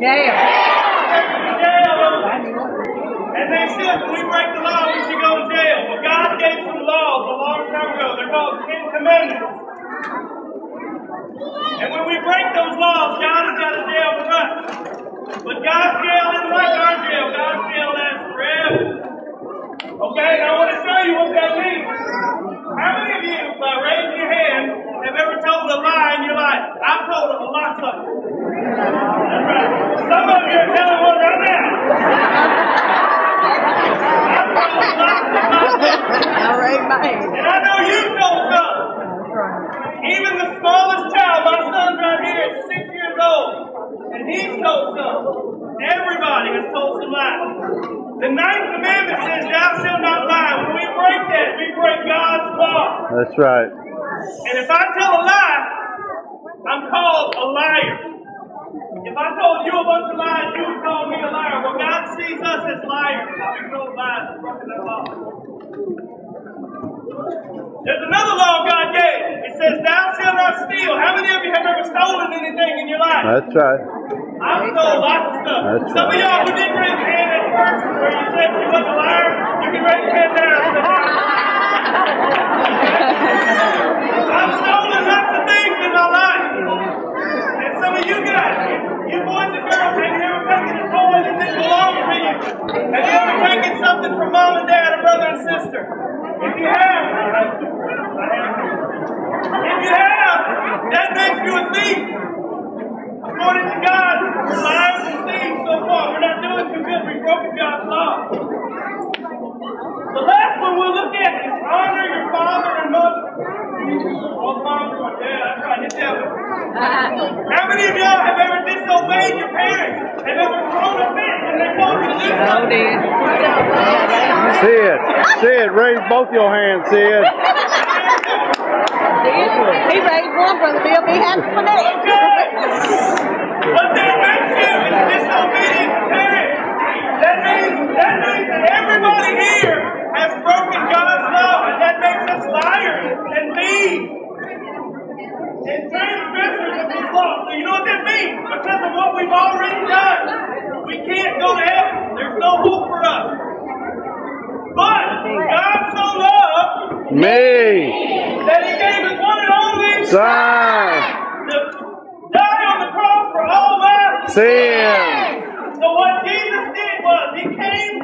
Jail. As they should. When we break the law, we should go to jail. But God gave some laws a long time ago. They're called the 10 Commandments. And when we break those laws, God has got a jail for us. But God's jail isn't like our jail. God's jail lasts forever. Okay, now I want to show you what that means. How many of you, by raising your hand, have ever told a lie in your life? I've told a lot of them. That's right. Some of you are telling one right now. I've told a lot of all right, Mike. And I know you told some. Even the smallest child, my son's right here, is 6 years old, and he's told some. Everybody has told some lies. The 9th Commandment says, "Thou shalt not lie." When we break that, we break God's law. That's right. And if I tell a lie, I'm called a liar. If I told you a bunch of lies, you would call me a liar. Well, God sees us as liars. We're told lies and broken that law. There's another law God gave. It says, "Thou shalt not steal." How many of you have ever stolen anything in your life? That's right. I've stolen lots of stuff. That's some right. Of y'all who didn't raise your hand at first, where you said you was a liar, you can raise your hand down. I've stolen lots of things in my life. And some of you guys, you boys and girls, have you ever taken a toy that didn't belong to you? Have you ever taken something from mom and dad or brother and sister? If you have, that makes you a thief. According to God, we're liars and thieves so far. We're not doing too good. We've broken God's law. The last one we'll look at is honor your father and mother. Oh, mom's one. Yeah, that's right. Hit that one. How many of y'all have ever disobeyed your parents? Have ever thrown a fit and they told you to do something? Sid, Sid, raise both your hands, Sid. He raised one brother, Bill. Be happy for that. What that makes you is disobedient to parents. That means everybody here has broken God's law, and that makes us liars and thieves and transgressors of His law. So you know what that means? Because of what we've already done, we can't go to heaven. There's no hope for us. But God so loved me. That He gave His one and only Son to die on the cross for all my sins. So what Jesus did was He came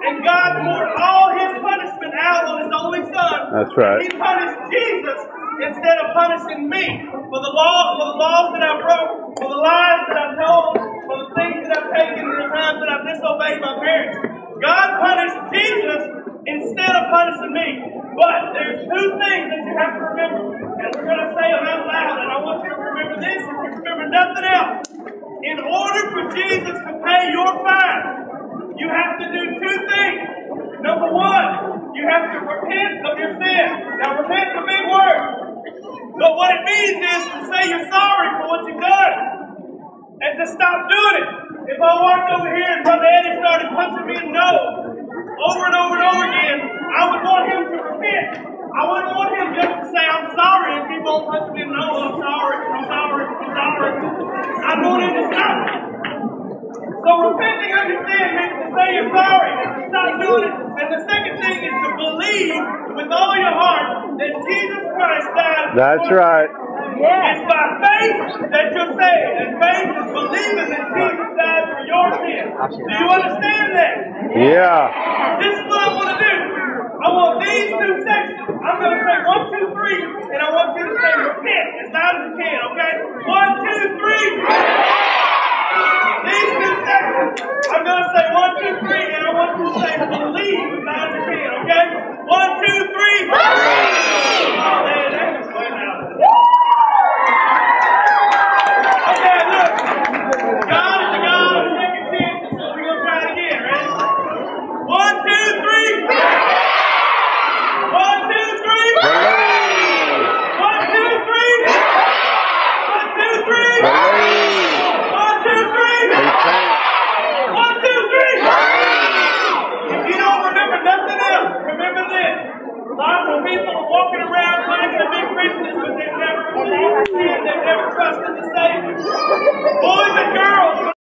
and God poured all His punishment out on His only Son. That's right. He punished Jesus instead of punishing me for the law, for the laws that I broke, for the lies that I told, for the things that I've taken, and the times that I've disobeyed my parents. God punished Jesus instead of punishing me. But there's two things that you have to remember, and we're going to say them out loud, and I want you to remember this if you remember nothing else. In order for Jesus to pay your fine, you have to do two things. Number one, you have to repent of your sin. Now, repent's a big word, but what it means is to say you're sorry for what you've done and to stop doing it. If I walked over here and Brother Eddie started punching me in the nose over and over and over again, I would want him to repent. I wouldn't want him just to say, "I'm sorry," and people punch me in the nose, "I'm sorry, I'm sorry, I'm sorry." I want him to stop. So repenting of your sin means to say you're sorry and to stop doing it. And the second thing is to believe with all your heart that Jesus Christ died. That's right. It's by faith that you're saved, and faith is believing that Jesus died for your sin. Do you understand that? Yeah. This is what I want to do. I want these two sections. I'm going to say 1, 2, 3, and I want you to say repent as loud as you can, okay? 1, 2, 3. These two sections. I'm going to say 1, 2, 3, and I want you to say believe as loud as you can, okay? 1, 2, 3. Oh, man, that is way louder. Okay, look. God is the God of second chances, so we're going to try it again, right? 1, 2, 3. 1, 2, 3. 1, 2, 3. 1, 2, 3. 1, 2, 3. 1, 2, 3. If you don't remember nothing else, remember this. Lots of people are walking around claiming to be Christians, but they've never believed in sin, they've never trusted the Savior. Boys and girls.